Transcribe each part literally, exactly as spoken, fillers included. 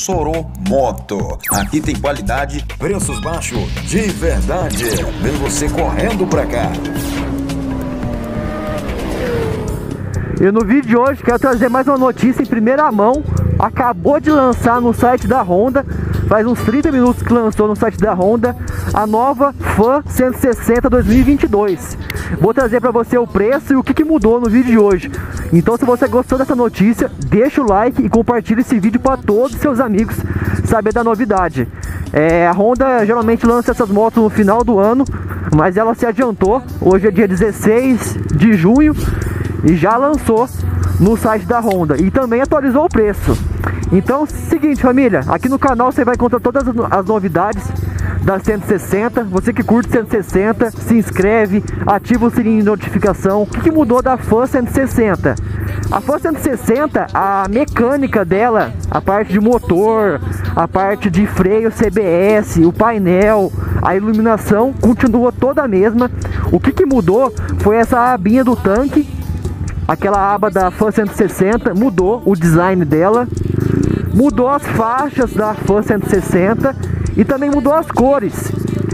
Sorô Moto. Aqui tem qualidade, preços baixos, de verdade. Vem você correndo pra cá. E no vídeo de hoje quero trazer mais uma notícia em primeira mão. Acabou de lançar no site da Honda, faz uns trinta minutos que lançou no site da Honda, a nova FAN cento e sessenta dois mil e vinte e dois. Vou trazer para você o preço e o que, que mudou no vídeo de hoje. Então, se você gostou dessa notícia, deixa o like e compartilha esse vídeo para todos os seus amigos saber da novidade. É, a Honda geralmente lança essas motos no final do ano, mas ela se adiantou. Hoje é dia dezesseis de junho e já lançou no site da Honda e também atualizou o preço. Então, seguinte, família, aqui no canal você vai encontrar todas as novidades da cento e sessenta. Você que curte cento e sessenta, se inscreve, ativa o sininho de notificação. O que, que mudou da FAN cento e sessenta? A FAN cento e sessenta, a mecânica dela, a parte de motor, a parte de freio C B S, o painel, a iluminação, continuou toda a mesma. O que, que mudou foi essa abinha do tanque. Aquela aba da FAN cento e sessenta mudou o design dela, mudou as faixas da FAN cento e sessenta e também mudou as cores.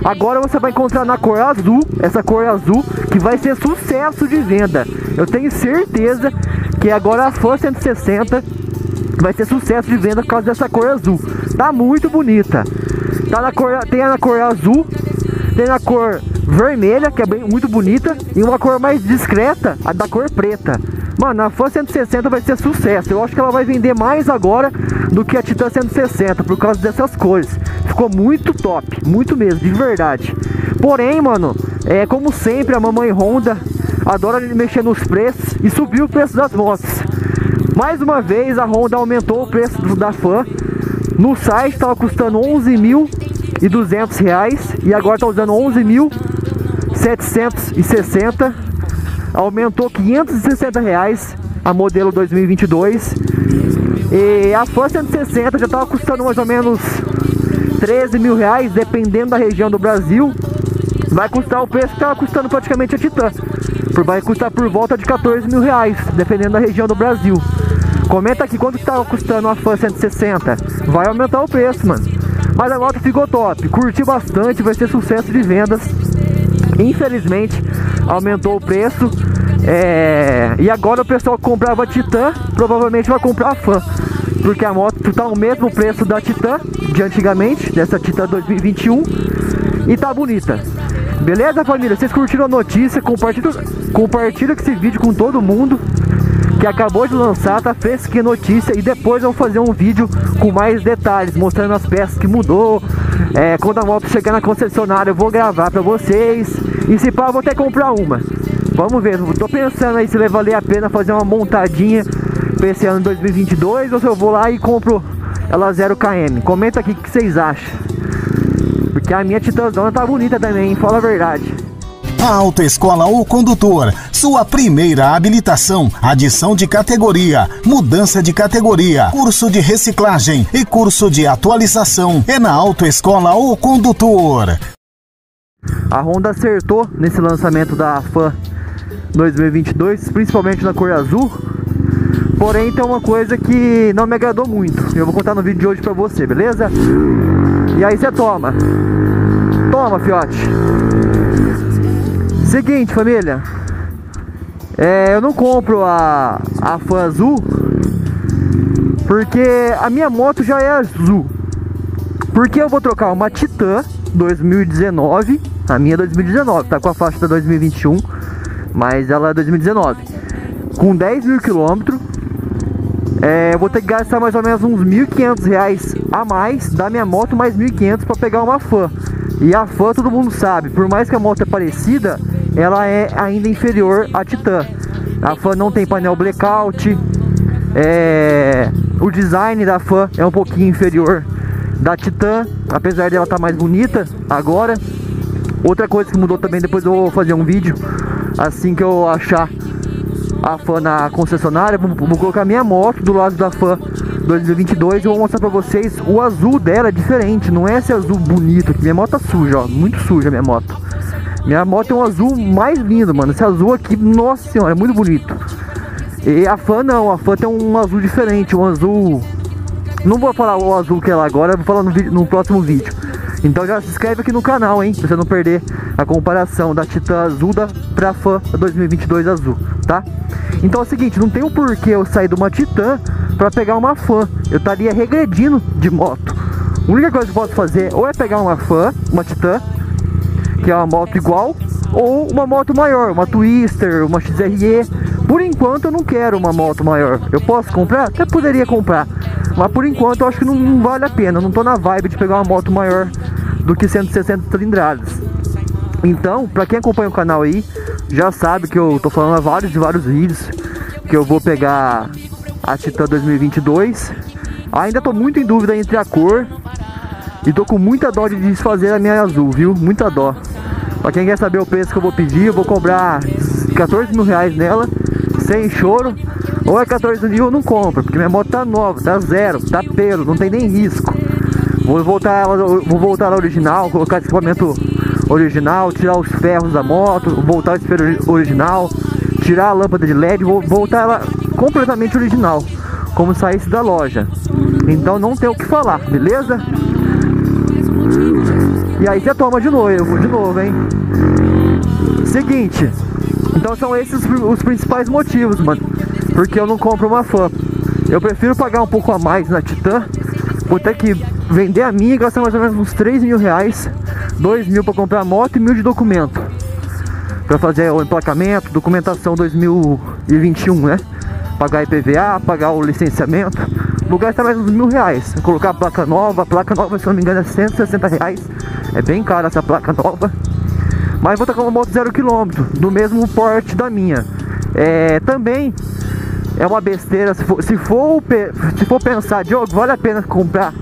Agora você vai encontrar na cor azul, essa cor azul que vai ser sucesso de venda. Eu tenho certeza que agora a FAN cento e sessenta vai ser sucesso de venda por causa dessa cor azul. Tá muito bonita. Tá na cor, tem na cor azul, tem na cor vermelha, que é bem, muito bonita, e uma cor mais discreta, a da cor preta. Mano, a FAN cento e sessenta vai ser sucesso. Eu acho que ela vai vender mais agora do que a Titan cento e sessenta, por causa dessas cores. Ficou muito top, muito mesmo, de verdade. Porém, mano, é, como sempre, a mamãe Honda adora mexer nos preços e subiu o preço das motos. Mais uma vez, a Honda aumentou o preço da FAN. No site estava custando onze mil e duzentos reais e agora está usando onze mil setecentos e sessenta, aumentou quinhentos e sessenta reais a modelo dois mil e vinte e dois. E a FAN cento e sessenta já estava custando mais ou menos treze mil reais, dependendo da região do Brasil. Vai custar o preço que estava custando praticamente a Titan, vai custar por volta de quatorze mil reais, dependendo da região do Brasil. Comenta aqui quanto estava custando a FAN cento e sessenta, vai aumentar o preço, mano. Mas a moto ficou top, curti bastante, vai ser sucesso de vendas. Infelizmente aumentou o preço, é... e agora o pessoal que comprava a Titan provavelmente vai comprar a FAN, porque a moto tá o mesmo preço da Titan de antigamente, dessa Titan dois mil e vinte e um, e tá bonita. Beleza, família? Vocês curtiram a notícia? Compartilha, compartilha esse vídeo com todo mundo, que acabou de lançar, tá fresquinha notícia. E depois eu vou fazer um vídeo com mais detalhes, mostrando as peças que mudou. É, quando a moto chegar na concessionária eu vou gravar pra vocês. E se pá, eu vou até comprar uma. Vamos ver, tô pensando aí se vai valer a pena fazer uma montadinha pra esse ano dois mil e vinte e dois, ou se eu vou lá e compro ela zero quilômetro. Comenta aqui o que vocês acham, porque a minha Titanzona tá bonita também, hein? Fala a verdade. A Autoescola O Condutor, sua primeira habilitação, adição de categoria, mudança de categoria, curso de reciclagem e curso de atualização é na Autoescola O Condutor. A Honda acertou nesse lançamento da FAN dois mil e vinte e dois, principalmente na cor azul. Porém, tem uma coisa que não me agradou muito, eu vou contar no vídeo de hoje pra você, beleza? E aí você toma. Toma, fiote. Seguinte, família, é, eu não compro a, a FAN azul porque a minha moto já é azul. Porque eu vou trocar uma Titan dois mil e dezenove, a minha dois mil e dezenove, tá com a faixa da dois mil e vinte e um, mas ela é dois mil e dezenove, com dez mil quilômetros. É, eu vou ter que gastar mais ou menos uns mil e quinhentos reais a mais da minha moto, mais mil e quinhentos para pegar uma FAN. E a FAN, todo mundo sabe, por mais que a moto é parecida, ela é ainda inferior à Titan. A FAN não tem painel blackout, é... o design da FAN é um pouquinho inferior da Titan, apesar dela estar mais bonita agora. Outra coisa que mudou também, depois eu vou fazer um vídeo assim que eu achar a FAN na concessionária. Vou colocar minha moto do lado da FAN dois mil e vinte e dois e vou mostrar pra vocês o azul dela, é diferente, não é esse azul bonito aqui. Minha moto tá suja, ó, muito suja minha moto. Minha moto é um azul mais lindo, mano, esse azul aqui, nossa senhora, é muito bonito. E a FAN não, a FAN tem um azul diferente, um azul Não vou falar o azul que é lá agora, vou falar no, vídeo, no próximo vídeo. Então já se inscreve aqui no canal, hein, pra você não perder a comparação da Titan azul da, pra F A N dois mil e vinte e dois azul, tá? Então é o seguinte, não tem o um porquê eu sair de uma Titan pra pegar uma F A N. Eu estaria regredindo de moto. A única coisa que eu posso fazer ou é pegar uma F A N, uma Titan, que é uma moto igual, ou uma moto maior, uma Twister, uma X R E. Por enquanto eu não quero uma moto maior. Eu posso comprar? Até poderia comprar, mas por enquanto eu acho que não, não vale a pena. Eu não tô na vibe de pegar uma moto maior do que cento e sessenta cilindradas. Então, pra quem acompanha o canal aí, já sabe que eu tô falando há vários e vários vídeos que eu vou pegar a Titan dois mil e vinte e dois. Ainda tô muito em dúvida entre a cor e tô com muita dó de desfazer a minha azul, viu? Muita dó. Pra quem quer saber o preço que eu vou pedir, eu vou cobrar quatorze mil reais nela, sem choro. Ou é quatorze mil, eu não compro, porque minha moto tá nova, tá zero, tá pelo, não tem nem risco. Vou voltar vou voltar à original, colocar equipamento original, tirar os ferros da moto, voltar o espelho original, tirar a lâmpada de L E D, vou voltar ela completamente original, como saísse da loja. Então não tem o que falar, beleza? E aí você toma de novo, de novo, hein? Seguinte, então são esses os principais motivos, mano, porque eu não compro uma F A N. Eu prefiro pagar um pouco a mais na Titan, vou ter que vender a minha e gastar mais ou menos uns três mil reais, dois mil pra comprar a moto e mil de documento, pra fazer o emplacamento, documentação dois mil e vinte e um, né? Pagar I P V A, pagar o licenciamento. Vou gastar mais uns mil reais. Colocar a placa nova, a placa nova, se não me engano, é cento e sessenta reais. É bem cara essa placa nova. Mas vou tacar uma moto zero quilômetro, do mesmo porte da minha. É, também é uma besteira. Se for, se for, se for pensar, Diogo, vale a pena comprar?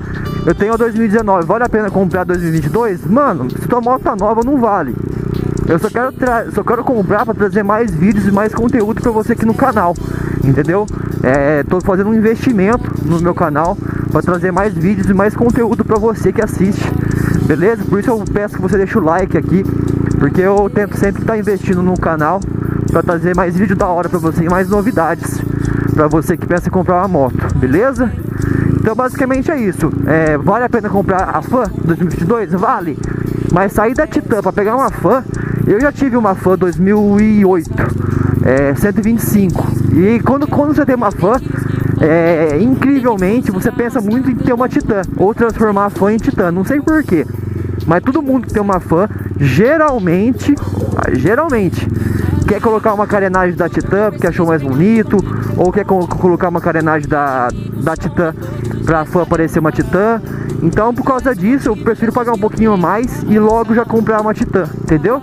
Eu tenho a dois mil e dezenove, vale a pena comprar dois mil e vinte e dois? Mano, se tua moto tá nova, não vale. Eu só quero, só quero comprar pra trazer mais vídeos e mais conteúdo pra você aqui no canal, entendeu? É, tô fazendo um investimento no meu canal pra trazer mais vídeos e mais conteúdo pra você que assiste, beleza? Por isso eu peço que você deixe o like aqui, porque eu tento sempre estar investindo no canal pra trazer mais vídeo da hora pra você e mais novidades pra você que pensa em comprar uma moto, beleza? Então basicamente é isso. É, vale a pena comprar a F A N dois mil e vinte e dois? Vale! Mas sair da Titan pra pegar uma F A N, eu já tive uma F A N dois mil e oito, é, cento e vinte e cinco. E quando, quando você tem uma F A N, é, incrivelmente você pensa muito em ter uma Titan ou transformar a F A N em Titan, não sei porquê, mas todo mundo que tem uma F A N geralmente, geralmente quer colocar uma carenagem da Titan porque achou mais bonito, ou quer co colocar uma carenagem da, da Titan pra a F A N parecer uma Titan. Então por causa disso eu prefiro pagar um pouquinho a mais e logo já comprar uma Titan, entendeu?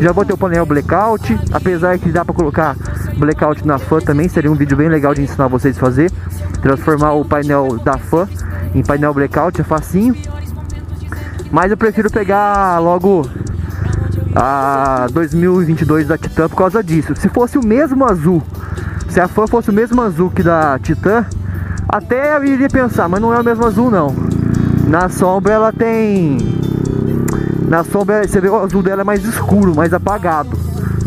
Já botei o painel blackout, apesar que dá pra colocar blackout na F A N também, seria um vídeo bem legal de ensinar vocês a fazer. Transformar o painel da F A N em painel blackout é facinho. Mas eu prefiro pegar logo a dois mil e vinte e dois da Titan por causa disso. Se fosse o mesmo azul, se a F A N fosse o mesmo azul que da Titan, até eu iria pensar, mas não é o mesmo azul não. Na sombra ela tem... Na sombra você vê o azul dela é mais escuro, mais apagado.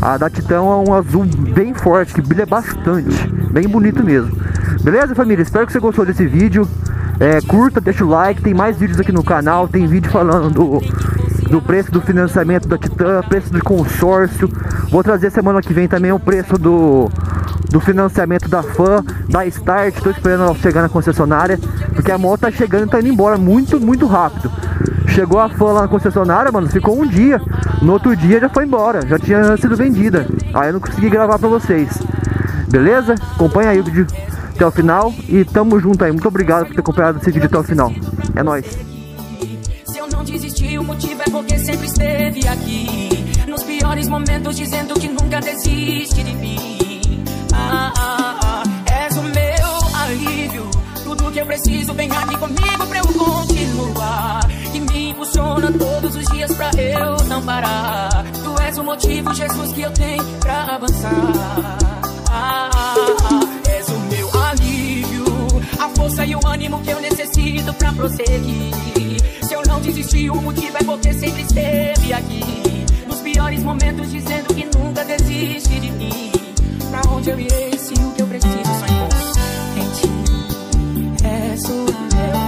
A da Titan é um azul bem forte, que brilha bastante, bem bonito mesmo. Beleza, família? Espero que você gostou desse vídeo. É, curta, deixa o like, tem mais vídeos aqui no canal. Tem vídeo falando do, do preço do financiamento da Titan, preço do consórcio. Vou trazer semana que vem também o preço do, do financiamento da F A N, da Start. Tô esperando ela chegar na concessionária, porque a moto tá chegando e tá indo embora muito, muito rápido. Chegou a F A N lá na concessionária, mano, ficou um dia. No outro dia já foi embora, já tinha sido vendida. Aí eu não consegui gravar pra vocês. Beleza? Acompanha aí o vídeo até o final e tamo junto aí. Muito obrigado por ter acompanhado esse vídeo até o final. É nóis. Se eu não desisti, o motivo é porque sempre esteve aqui. Nos piores momentos, dizendo que nunca desiste de mim. Ah, ah, ah, és o meu alívio. Tudo que eu preciso, vem aqui comigo pra eu continuar. Que me impulsiona todos os dias pra eu não parar. Tu és o motivo, Jesus, que eu tenho pra avançar. Ah, ah, ah. A força e o ânimo que eu necessito pra prosseguir. Se eu não desistir, o motivo é porque sempre esteve aqui. Nos piores momentos, dizendo que nunca desiste de mim. Pra onde eu irei se o que eu preciso só encontro em ti? És sua melhor.